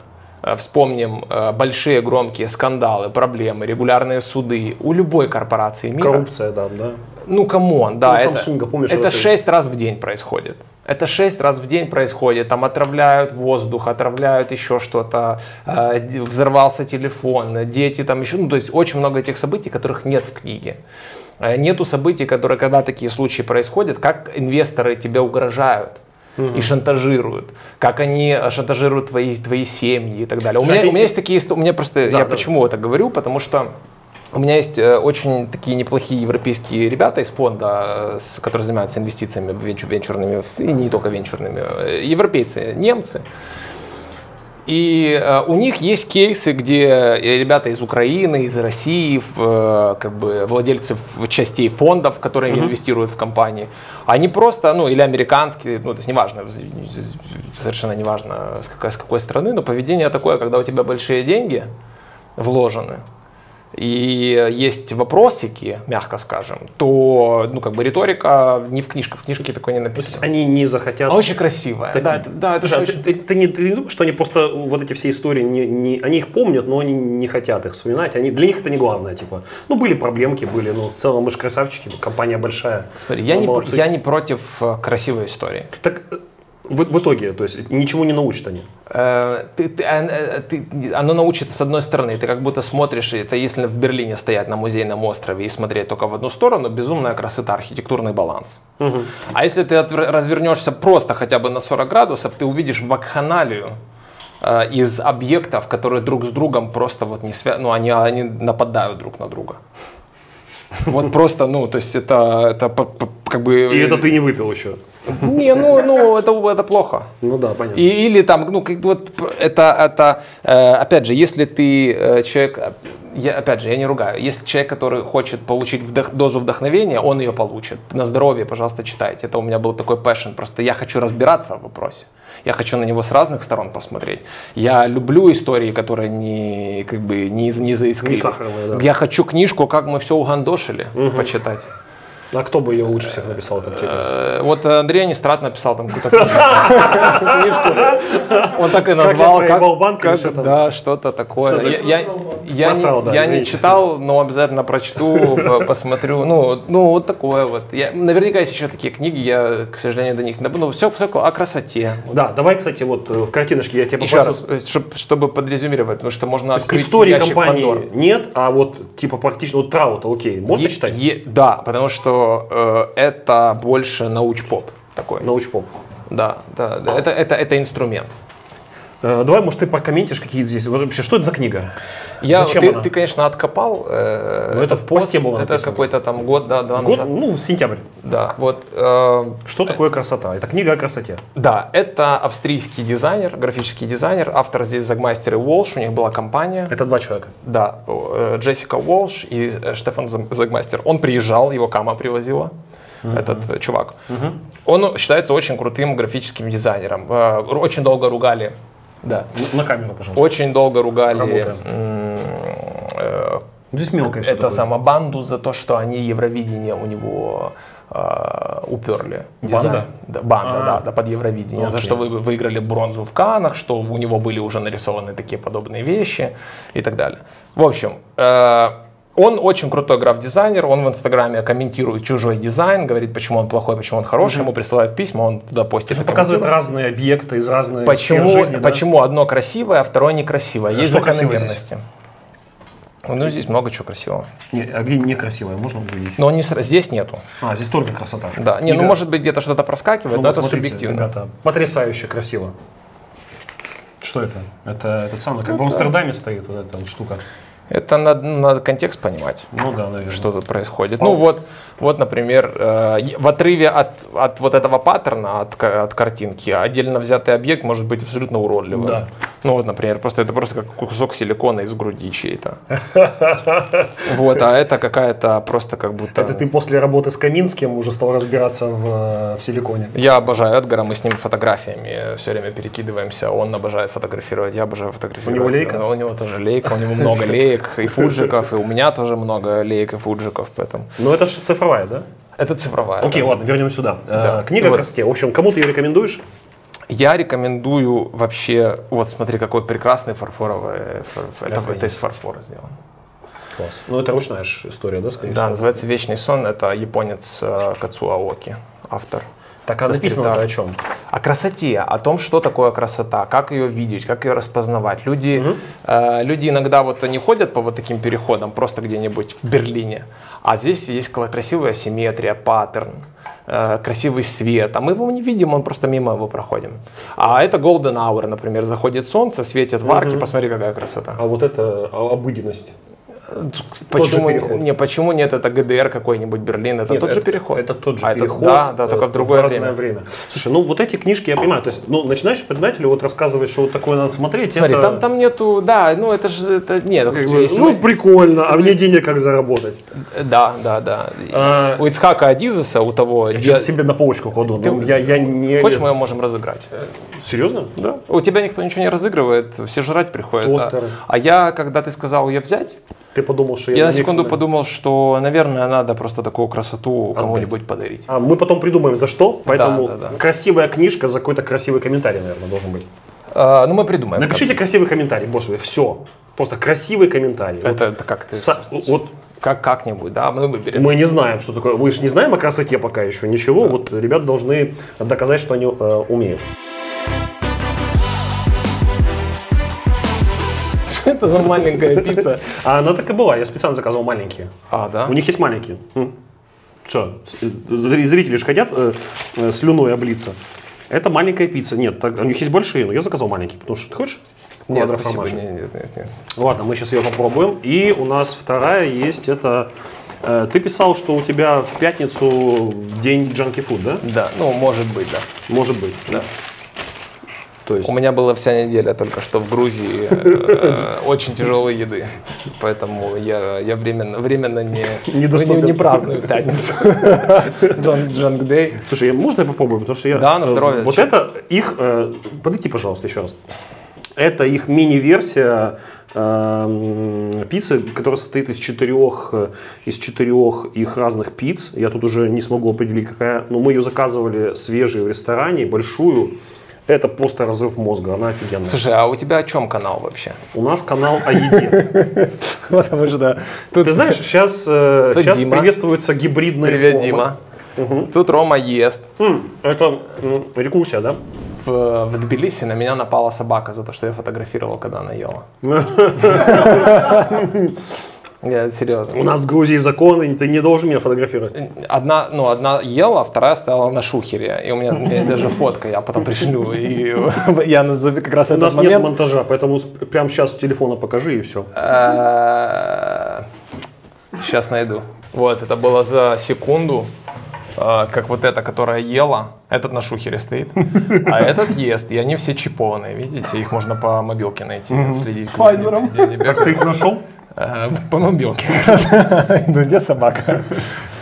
вспомним большие громкие скандалы, проблемы, регулярные суды у любой корпорации мира. Коррупция, да, да. Ну, камон, да, ну, Samsung, помнишь, это шесть раз в день происходит. Это шесть раз в день происходит, там отравляют воздух, отравляют еще что-то, э, взорвался телефон, дети там еще, ну, то есть очень много этих событий, которых нет в книге. Э, нету событий, которые, когда такие случаи происходят, как инвесторы тебе угрожают. Mm-hmm. И шантажируют, как они шантажируют твои, твои семьи и так далее. Слушай, у, меня, ты... у меня есть такие истории, у меня просто, да, я да, почему да. это говорю, потому что у меня есть очень такие неплохие европейские ребята из фонда, которые занимаются инвестициями венчурными, и не только венчурными, европейцы, немцы. И э, у них есть кейсы, где ребята из Украины, из России, э, как бы владельцы частей фондов, которые mm-hmm. инвестируют в компании, они просто, ну, или американские, ну, то есть неважно, совершенно неважно, с какой, с какой страны, но поведение такое, когда у тебя большие деньги вложены, и есть вопросики, мягко скажем, то, ну, как бы риторика не в книжках, в книжке такой не написано. Они не захотят. Она очень красивая. Так, да, да, слушай, это очень... ты, ты, не, ты не думаешь, что они просто вот эти все истории, не, не, они их помнят, но они не хотят их вспоминать, они, для них это не главное, типа, ну, были проблемки, были, но в целом мы же красавчики, компания большая. Смотри, я не, я не против красивой истории. Так, В, в итоге, то есть, ничему не научат они? Э, ты, ты, ты, оно научит, с одной стороны, ты как будто смотришь, это если в Берлине стоять на музейном острове и смотреть только в одну сторону, безумная красота, архитектурный баланс. Угу. А если ты развернешься просто хотя бы на сорок градусов, ты увидишь вакханалию э, из объектов, которые друг с другом просто вот не связаны, ну, они, они нападают друг на друга. Вот просто, ну, то есть это, это как бы... И это ты не выпил еще? Не, ну, ну это, это плохо. Ну да, понятно. И, или там, ну, как, вот это, это, опять же, если ты человек, я, опять же, я не ругаю, если человек, который хочет получить вдох, дозу вдохновения, он ее получит. На здоровье, пожалуйста, читайте. Это у меня был такой passion, просто я хочу разбираться в вопросе. Я хочу на него с разных сторон посмотреть. Я люблю истории, которые не, как бы, не, не заискрились. Да. Я хочу книжку «Как мы все угандошили» угу. почитать. А кто бы ее лучше всех написал? Вот Андрей Нестрат написал там какую-то книжку. Он так и назвал. Да, что-то такое. Я не читал, но обязательно прочту, посмотрю. Ну, вот такое вот. Наверняка есть еще такие книги, я, к сожалению, до них не буду. Все о красоте. Да, давай, кстати, вот в картиночке я тебе попросил. Еще раз, чтобы подрезюмировать, потому что можно открыть ящик Пандоры. Истории компании нет, а вот типа практически вот Траута, окей, можно читать? Да, потому что это больше науч-поп такой. Науч-поп. Да, да, да. Это, это, это инструмент. Давай, может, ты прокомментишь какие-то здесь. Вообще, что это за книга? Я, Зачем ты, она? Ты, конечно, откопал. Э, это, это в посте было написано. Это какой-то там год, да, два год, назад. Ну, сентябрь. Да, вот. Э, что э, такое красота? Это книга о красоте. Да, это австрийский дизайнер, графический дизайнер. Автор здесь Загмастер и Уолш, у них была компания. Это два человека. Да, э, Джессика Уолш и Штефан Загмастер. Он приезжал, его кама привозила. Этот чувак. Uh-huh. Он считается очень крутым графическим дизайнером. Очень долго ругали. Да. На камеру, пожалуйста. Очень долго ругали. Здесь мелкое все. Это сама банду за то, что они Евровидение у него э, уперли. Банда? Да, банда, да, да, под Евровидение. Okay. За что вы выиграли бронзу в Каннах, что у него были уже нарисованы такие подобные вещи и так далее. В общем. Э, Он очень крутой граф-дизайнер, он в Инстаграме комментирует чужой дизайн, говорит, почему он плохой, почему он хороший, ему присылают письма, он туда постит. Он показывает разные объекты из разных жизни. Почему да? одно красивое, а второе некрасивое? Есть закономерности. Ну, здесь много чего красивого. Не, а где некрасивое? Можно увидеть? Но не, здесь нету. А, здесь только красота. Да, не, ну может быть где-то что-то проскакивает, но да, вот это смотрите, субъективно. Ребята, потрясающе красиво. Что это? Это этот самый, как ну, в Амстердаме да. стоит вот эта вот штука. Это надо, надо контекст понимать, ну, да, что тут происходит. Ну вот, вот например, э, в отрыве от, от вот этого паттерна, от, от картинки, отдельно взятый объект может быть абсолютно уродливым. Да. Ну вот, например, просто это просто как кусок силикона из груди чьей-то. Вот, а это какая-то просто как будто… Это ты после работы с Каминским уже стал разбираться в, в силиконе. Я обожаю Эдгара, мы с ним фотографиями все время перекидываемся. Он обожает фотографировать, я обожаю фотографировать. У него лейка? У него тоже лейка, у него много лейк. И фуджиков, и у меня тоже много леек и фуджиков, поэтому. Ну это же цифровая, да? Это цифровая. Окей, да. Ладно, вернем сюда. Да. Книга о красоте. В общем, кому ты ее рекомендуешь? Я рекомендую вообще, вот смотри, какой прекрасный фарфоровый, это, это из фарфора сделано. Класс. Ну это ручная история, да, скорее всего? Да, называется «Вечный сон», это японец Катсуа Оки, автор. Так а написано о чем? О красоте, о том, что такое красота, как ее видеть, как ее распознавать. Люди, угу. э, люди иногда вот они ходят по вот таким переходам, просто где-нибудь в Берлине, а здесь есть красивая асимметрия, паттерн, э, красивый свет, а мы его не видим, он просто мимо его проходим. А это golden hour, например, заходит солнце, светит в арке, угу. посмотри, какая красота. А вот это обыденность. Почему, не, почему нет, это ГДР какой-нибудь, Берлин, это нет, тот это, же переход. Это тот же а переход, это, да, да, это, только в другое в разное время. время. Слушай, ну вот эти книжки, я понимаю, то есть, ну, начинаешь предателю вот рассказывать, что вот такое надо смотреть. Смотри, это... там, там нету, да, ну это же, это, нет. Как бы, если, ну прикольно, если, а мне денег как заработать. Да, да, да. А, у Ицхака Адизеса, у того... Я дел... себе на полочку кладу, ты, я, я не... Хочешь, мы можем разыграть? Серьезно? Да. У тебя никто ничего не разыгрывает, все жрать приходят. А, а я, когда ты сказал ее взять... Ты подумал, что я, я на секунду них... подумал, что, наверное, надо просто такую красоту кому-нибудь подарить. А мы потом придумаем, за что, поэтому да, да, да. красивая книжка за какой-то красивый комментарий, наверное, должен быть. А, ну, мы придумаем. Напишите красивый комментарий, боже, все. Просто красивый комментарий. Это, вот. это как ты... Со... Вот... Как-нибудь, да, мы выберем. Мы не знаем, что такое. Мы же не знаем о красоте пока еще ничего. Да. Вот ребята должны доказать, что они э, умеют. Это за маленькая пицца. А она так и была, я специально заказал маленькие. А, да? У них есть маленькие. Что, зрители же хотят э, э, слюной облиться. Это маленькая пицца. Нет, так, у них есть большие, но я заказал маленькие, потому что ты хочешь? Нет, спасибо, нет, нет, нет, нет. Ладно, мы сейчас ее попробуем. И у нас вторая есть, это... Э, ты писал, что у тебя в пятницу день джанки-фуд, да? Да, ну, может быть, да. Может быть, да. То есть... У меня была вся неделя только что в Грузии э, очень тяжелой еды, поэтому я, я временно, временно не, не, не, не праздную пятницу. Джанк Дэй. Слушай, можно я попробую? Потому что я... Да, на здоровье. Вот это их... Э, подойди, пожалуйста, еще раз. Это их мини-версия э, пиццы, которая состоит из четырех, из четырех их разных пицц. Я тут уже не смогу определить, какая. Но мы ее заказывали свежей в ресторане, большую. Это просто разрыв мозга, она офигенная. Слушай, а у тебя о чем канал вообще? У нас канал о еде. Потому что... Ты знаешь, сейчас приветствуются гибридные формы. Привет, Дима. Тут Рома ест. Это рекурсия, да? В Тбилиси на меня напала собака за то, что я фотографировал, когда она ела. Я серьезно. У нас в Грузии законы, ты не должен меня фотографировать. Одна, ну, одна ела, вторая стояла на шухере. И у меня, у меня есть даже фотка, я потом пришлю. И я как раз этот момент... У нас нет монтажа, поэтому прямо сейчас с телефона покажи и все. Сейчас найду. Вот, это было за секунду. Как вот эта, которая ела. Этот на шухере стоит, а этот ест. И они все чипованные, видите? Их можно по мобилке найти, следить. Файзером. Как ты их нашел? По мобилке. Ну где собака?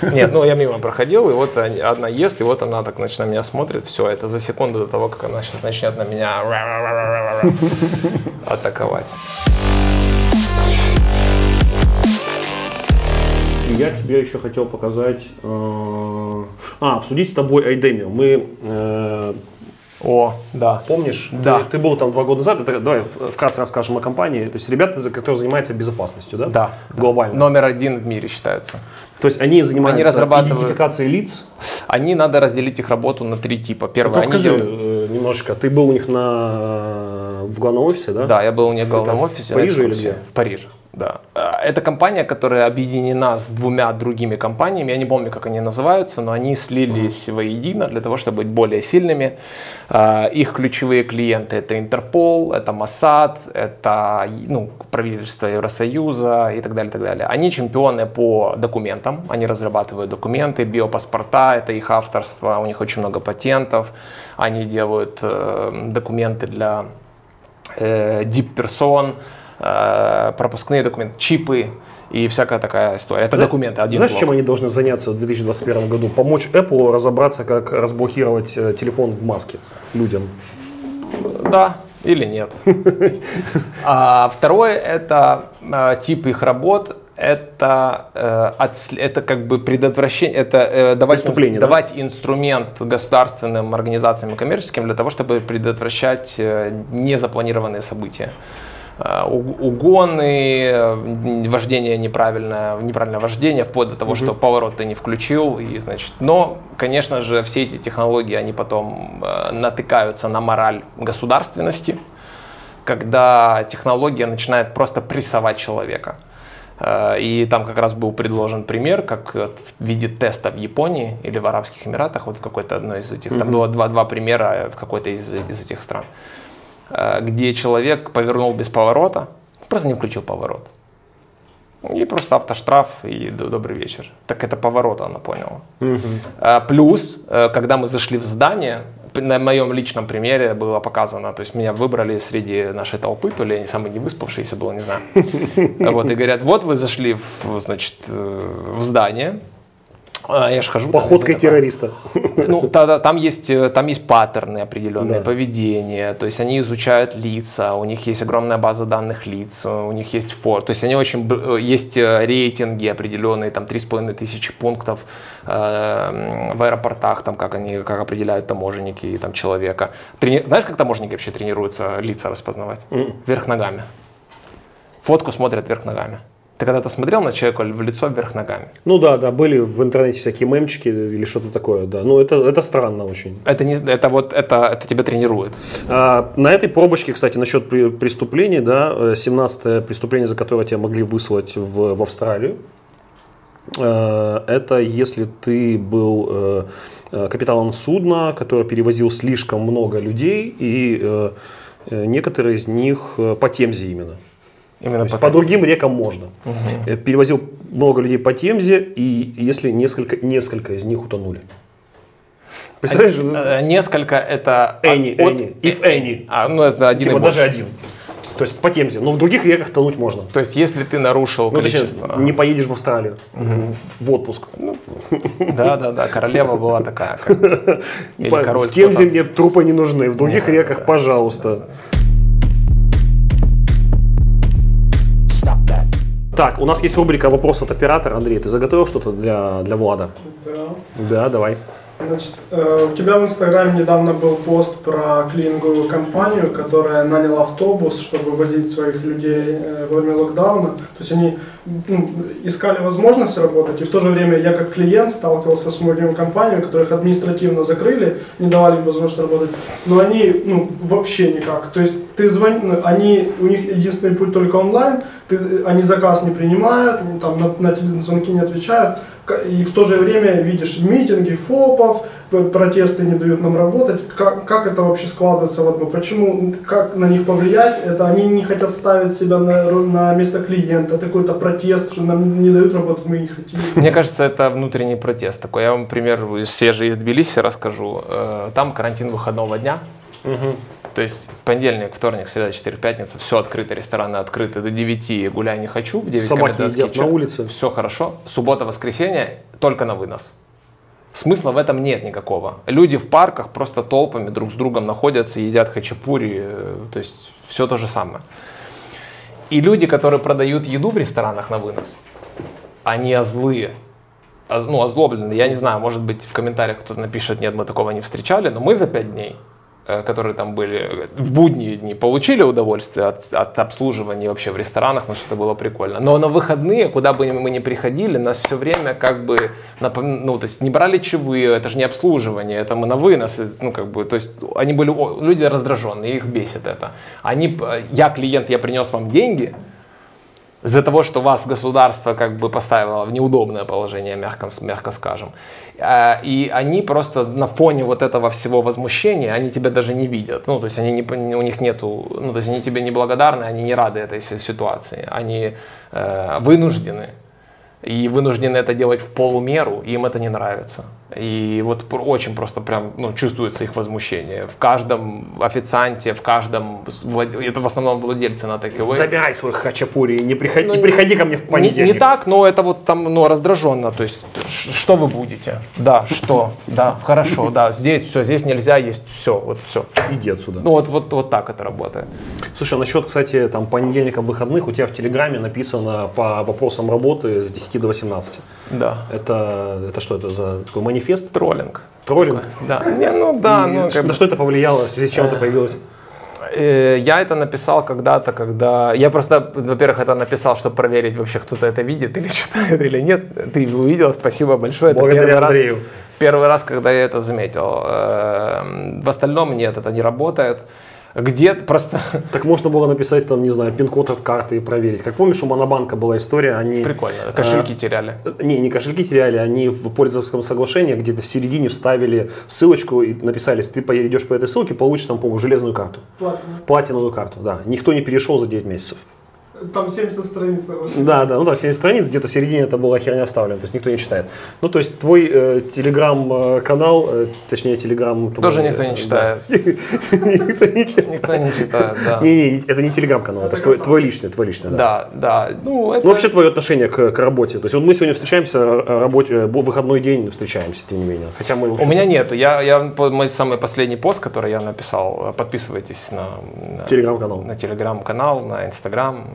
Нет, ну я мимо проходил, и вот одна ест, и вот она так значит, на меня смотрит. Все, это за секунду до того, как она сейчас начнет на меня атаковать. Я тебе еще хотел показать... Э, а, обсудить с тобой айдемию. Мы... Э, О, да. Помнишь? Да. Ты, ты был там два года назад. Это, давай вкратце расскажем о компании. То есть ребята, которые занимаются безопасностью, да? Да. Глобально. Да. Номер один в мире считаются. То есть они занимаются они разрабатывают... идентификацией лиц? Они, надо разделить их работу на три типа. Первое, ну, расскажи они делают... немножечко. Ты был у них на... в главном офисе, да? Да, я был у них в главном это офисе. В Париже или где? В Париже. Да. Это компания, которая объединена с двумя другими компаниями. Я не помню, как они называются, но они слились mm-hmm. воедино для того, чтобы быть более сильными. Их ключевые клиенты – это Интерпол, это Моссад, это ну, правительство Евросоюза и так далее, так далее. Они чемпионы по документам. Они разрабатывают документы, биопаспорта – это их авторство. У них очень много патентов. Они делают документы для дип-персон. Пропускные документы, чипы и всякая такая история. Это да, документы. Один знаешь, блок. Чем они должны заняться в две тысячи двадцать первом году? Помочь Apple разобраться, как разблокировать телефон в маске людям. Да, или нет. А второе, это тип их работ. Это, э, от, это как бы предотвращение, это э, давать, ин, да? давать инструмент государственным организациям и коммерческим для того, чтобы предотвращать э, незапланированные события. Угоны, вождение неправильное, неправильное вождение, вплоть до того, mm-hmm. что поворот ты не включил. И, значит, но, конечно же, все эти технологии, они потом натыкаются на мораль государственности, когда технология начинает просто прессовать человека. И там как раз был предложен пример, как в виде теста в Японии или в Арабских Эмиратах, вот в какой-то одной из этих, mm-hmm. там было два, два примера в какой-то из, из этих стран. Где человек повернул без поворота, просто не включил поворот. И просто автоштраф и добрый вечер. Так это поворот, она поняла. Mm-hmm. Плюс, когда мы зашли в здание, на моем личном примере было показано, то есть меня выбрали среди нашей толпы, то ли они самые невыспавшиеся были, не знаю. Вот, и говорят, вот вы зашли в, значит, в здание. А, я ж хожу, походкой там, террориста. Ну, тогда, там, есть, там есть паттерны определенные, да. Поведения, то есть они изучают лица, у них есть огромная база данных лиц, у них есть фор, то есть они очень, есть рейтинги определенные, там три с половиной тысячи пунктов э, в аэропортах, там как они, как определяют таможенники и там человека. Трени... Знаешь, как таможенники вообще тренируются лица распознавать? Mm. Вверх ногами. Фотку смотрят вверх ногами. Ты когда-то смотрел на человека в лицо вверх ногами? Ну да, да, были в интернете всякие мемчики или что-то такое, да. Ну это, это странно очень. Это, не, это, вот, это, это тебя тренирует. А, на этой пробочке, кстати, насчет преступлений, да, семнадцатое преступление, за которое тебя могли выслать в, в Австралию, это если ты был капитаном судна, который перевозил слишком много людей, и некоторые из них по Темзе именно. По, по другим рекам можно. Угу. Перевозил много людей по Темзе, и если несколько, несколько из них утонули. Представляешь? А, несколько это... Any, от, any, if any. А, ну, это один типа, и даже один. То есть по Темзе, но в других реках тонуть можно. То есть если ты нарушил ну, количество... Точнее, не поедешь в Австралию, угу. в, в отпуск. Да-да-да, королева была такая. В Темзе мне трупы не нужны, в других реках, пожалуйста. Так, у нас есть рубрика «Вопрос от оператора». Андрей, ты заготовил что-то для, для Влада? Да. Да, давай. Значит, у тебя в Инстаграме недавно был пост про клининговую компанию, которая наняла автобус, чтобы возить своих людей во время локдауна. То есть они искали возможность работать, и в то же время я как клиент сталкивался с многими компаниями, которых административно закрыли, не давали им возможность работать, но они ну, вообще никак. То есть ты звон... они, у них единственный путь только онлайн, ты... они заказ не принимают, там, на, на телезвонки не отвечают. И в то же время видишь митинги ФОПов, протесты не дают нам работать. Как, как это вообще складывается в одно? Почему, как на них повлиять? Это они не хотят ставить себя на, на место клиента, это какой-то протест, что нам не дают работать, мы не хотим. Мне кажется, это внутренний протест такой. Я вам пример свежий из Тбилиси расскажу. Там карантин выходного дня. Угу. То есть понедельник, вторник, среда, четверг, пятница, все открыто, рестораны открыты до девяти, гуляй не хочу, в девять собаки едят на улице. Все хорошо. Суббота, воскресенье только на вынос. Смысла в этом нет никакого. Люди в парках просто толпами друг с другом находятся, едят хачапури, то есть все то же самое. И люди, которые продают еду в ресторанах на вынос, они злые. Ну, озлобленные. Я не знаю, может быть, в комментариях кто-то напишет, нет, мы такого не встречали, но мы за пять дней, которые там были в будние дни, получили удовольствие от, от обслуживания вообще в ресторанах, потому что это было прикольно. Но на выходные, куда бы мы ни приходили, нас все время как бы, напом... ну, то есть не брали чаевые, это же не обслуживание, это мы на вынос, ну, как бы, то есть они были, люди раздраженные, их бесит это. Они, я клиент, я принес вам деньги, из-за того, что вас государство как бы поставило в неудобное положение, мягко, мягко скажем. И они просто на фоне вот этого всего возмущения, они тебя даже не видят. Ну, то есть они не, у них нету, ну, то есть они тебе не благодарны, они не рады этой ситуации. Они э, вынуждены. И вынуждены это делать в полумеру, и им это не нравится. И вот очень просто прям ну, чувствуется их возмущение. В каждом официанте, в каждом, это в основном владельцы на такие. Забирай свой хачапури, не приходи, ну, не приходи ко мне в понедельник. Не, не так, но это вот там ну, раздраженно. То есть, что вы будете? Да, что? Да, хорошо, да, здесь все, здесь нельзя, есть все, вот все. Иди отсюда. Ну вот, вот, вот так это работает. Слушай, насчет, кстати, там понедельников, выходных, у тебя в Телеграме написано по вопросам работы с десяти до восемнадцати. Да. Это, это что это за такой манифест? Фест? Троллинг. Троллинг? Такое. Да. Не, ну, да ну, как... На что это повлияло? В связи с чем это появилось? Я это написал когда-то, когда... Я просто, во-первых, это написал, чтобы проверить вообще, кто-то это видит или читает, или нет. Ты увидел, спасибо большое. Благодаря Андрею. Раз, первый раз, когда я это заметил. В остальном нет, это не работает. Где просто... Так можно было написать, там, не знаю, пин-код от карты и проверить. Как помнишь, у Монобанка была история, они... Прикольно, кошельки а, теряли. Не, не кошельки теряли, они в пользовательском соглашении где-то в середине вставили ссылочку и написали, ты поедешь по этой ссылке, получишь там, по-моему, железную карту. Платиновую. Платиновую карту, да. Никто не перешел за девять месяцев. Там семьдесят страниц. Да, да, ну да, семьдесят страниц, где-то в середине это была херня вставлена, то есть никто не читает. Ну, то есть твой э, телеграм-канал, э, точнее, телеграм... Тоже твой, никто не читает. Никто не читает, да. Не-не, это не телеграм-канал, это твой личный, твой личный, да. Да, да. Ну, вообще твое отношение к работе, то есть мы сегодня встречаемся, выходной день встречаемся, тем не менее. Хотя мы... У меня нету, мой самый последний пост, который я написал, подписывайтесь на... Телеграм-канал. На телеграм-канал, на инстаграм.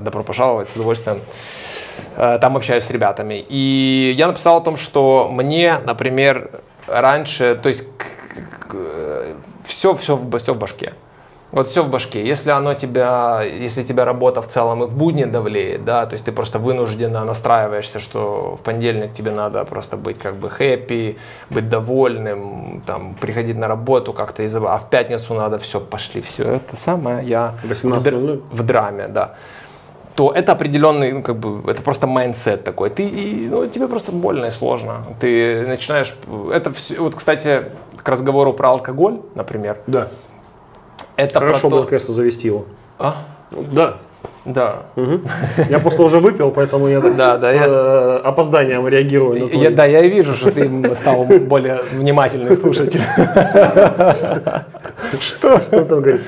Добро пожаловать, с удовольствием там общаюсь с ребятами. И я написал о том, что мне, например, раньше, то есть все, все, все в башке. Вот все в башке. Если оно тебя, если тебя работа в целом и в будни давлеет, да, то есть ты просто вынужденно настраиваешься, что в понедельник тебе надо просто быть как бы хэппи, быть довольным, там, приходить на работу как-то, из... а в пятницу надо все, пошли, все это самое, я в, в драме, да. То это определенный, ну, как бы, это просто майндсет такой. Ты, и, ну, тебе просто больно и сложно. Ты начинаешь, это все, вот, кстати, к разговору про алкоголь, например. Да. Это хорошо было, конечно, завести его. А? Да. Да. Угу. Я просто уже выпил, поэтому я так да, да, с я... опозданием реагирую на твой... я, да, я вижу, что ты стал более внимательным слушателем. Что? Что там говорит?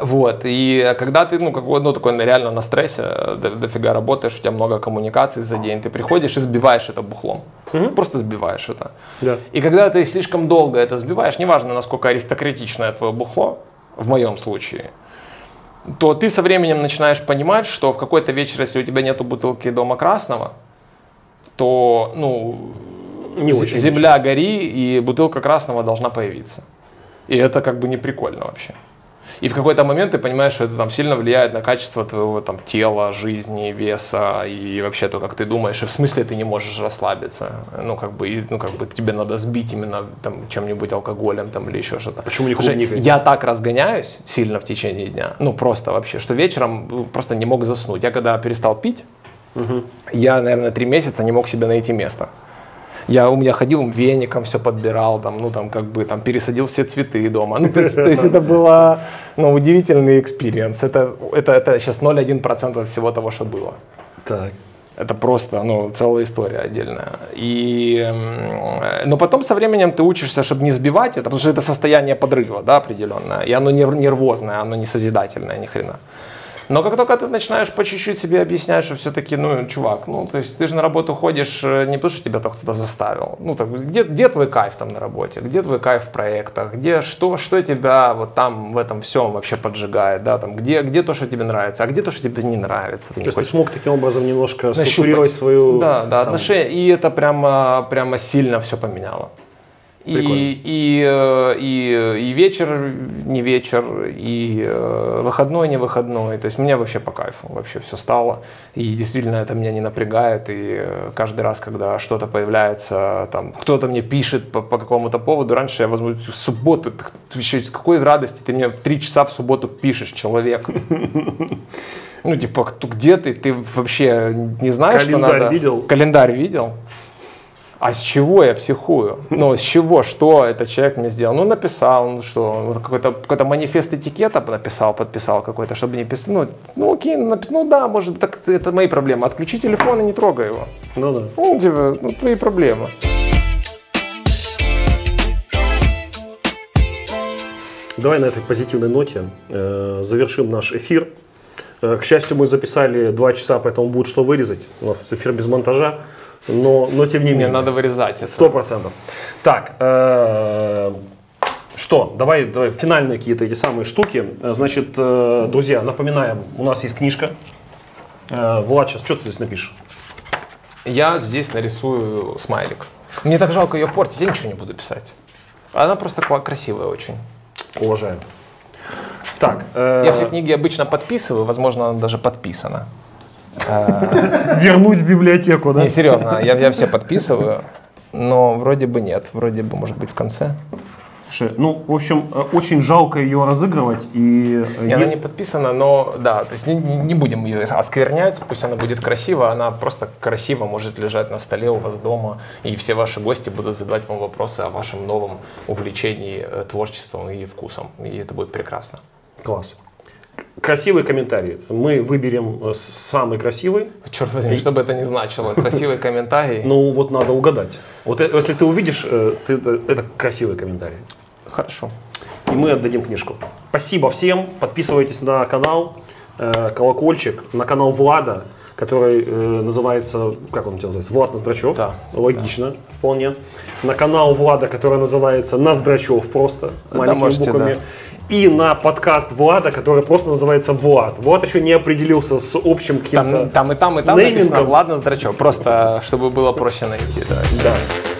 Вот, и когда ты, ну, как, ну, такой реально на стрессе, до, дофига работаешь, у тебя много коммуникаций за день, ты приходишь и сбиваешь это бухлом, mm-hmm. просто сбиваешь это. Yeah. И когда ты слишком долго это сбиваешь, неважно, насколько аристократичное твое бухло, в моем случае, то ты со временем начинаешь понимать, что в какой-то вечер, если у тебя нету бутылки дома красного, то, ну, не очень земля очень. Гори, и бутылка красного должна появиться. И это как бы не прикольно вообще. И в какой-то момент ты понимаешь, что это там сильно влияет на качество твоего там тела, жизни, веса и вообще то, как ты думаешь. И в смысле ты не можешь расслабиться. Ну как бы, ну, как бы тебе надо сбить именно чем-нибудь алкоголем там, или еще что-то. Почему не клубникой? Я так разгоняюсь сильно в течение дня, ну просто вообще, что вечером просто не мог заснуть. Я когда перестал пить, угу. я, наверное, три месяца не мог себе найти место. Я у меня ходил веником, все подбирал, там, ну там как бы там пересадил все цветы дома. Ну, то, есть, то есть это было, ну, удивительный экспириенс. Это, это, это сейчас ноль целых одна десятая процента всего того, что было. Так. Это просто, ну, целая история отдельная. И, но потом со временем ты учишься, чтобы не сбивать это, потому что это состояние подрыва, да, определенное. И оно нервозное, оно не созидательное, ни хрена. Но как только ты начинаешь по чуть-чуть себе объяснять, что все-таки, ну, чувак, ну, то есть ты же на работу ходишь не потому, что тебя там кто-то заставил. Ну, так, где, где твой кайф там на работе, где твой кайф в проектах, где что, что тебя вот там в этом всем вообще поджигает, да, там, где, где то, что тебе нравится, а где то, что тебе не нравится. Ты то не есть хочешь... ты смог таким образом немножко структурировать свою... Да, да, отношения, и это прямо, прямо сильно все поменяло. И, и, и, и вечер, не вечер, и выходной, не выходной. То есть мне вообще по кайфу вообще все стало. И действительно это меня не напрягает. И каждый раз, когда что-то появляется, там кто-то мне пишет по, по какому-то поводу. Раньше я возьмусь в субботу. С какой радости ты мне в три часа в субботу пишешь, человек? Ну типа, где ты? Ты вообще не знаешь, что надо? Календарь видел? Календарь видел? А с чего я психую? Ну, с чего? Что этот человек мне сделал? Ну, написал, ну что, какой-то какой-то манифест этикета написал, подписал какой-то, чтобы не писать. Ну, ну окей, ну да, может, так это мои проблемы. Отключи телефон и не трогай его. Ну да. Ну, типа, ну, твои проблемы. Давай на этой позитивной ноте э, завершим наш эфир. Э, к счастью, мы записали два часа, поэтому будет что вырезать. У нас эфир без монтажа. Но, но тем не менее. Мне надо вырезать это. Сто процентов. Так, э, что, давай, давай финальные какие-то эти самые штуки. Значит, э, друзья, напоминаем, у нас есть книжка. Э, Влад, сейчас, что ты здесь напишешь? Я здесь нарисую смайлик. Мне так жалко ее портить, я ничего не буду писать. Она просто красивая очень. Уважаю. Так, э, я все книги обычно подписываю, возможно, она даже подписана. Вернуть в библиотеку, да? Не, серьезно, я, я все подписываю, но вроде бы нет, вроде бы, может быть, в конце. Слушай, ну, в общем, очень жалко ее разыгрывать. И не, она не подписана, но да, то есть не, не будем ее осквернять, пусть она будет красива, она просто красиво может лежать на столе у вас дома, и все ваши гости будут задавать вам вопросы о вашем новом увлечении творчеством и вкусом, и это будет прекрасно. Класс. Красивый комментарий. Мы выберем самый красивый. Черт возьми, и... что бы это ни значило. Красивый комментарий. Ну вот надо угадать. Вот если ты увидишь, ты, это красивый комментарий. Хорошо. И мы отдадим книжку. Спасибо всем. Подписывайтесь на канал, колокольчик, на канал Влада, который называется, как он у тебя называется? Влад Ноздрачев. Да. Логично, да. Вполне. На канал Влада, который называется Ноздрачев просто, да, маленькими можете, буквами. Да. И на подкаст Влада, который просто называется Влад. Влад еще не определился с общим каким-то... Там, там и там, и там написано Влад Ноздрачев. Просто, чтобы было проще найти. Да. Да.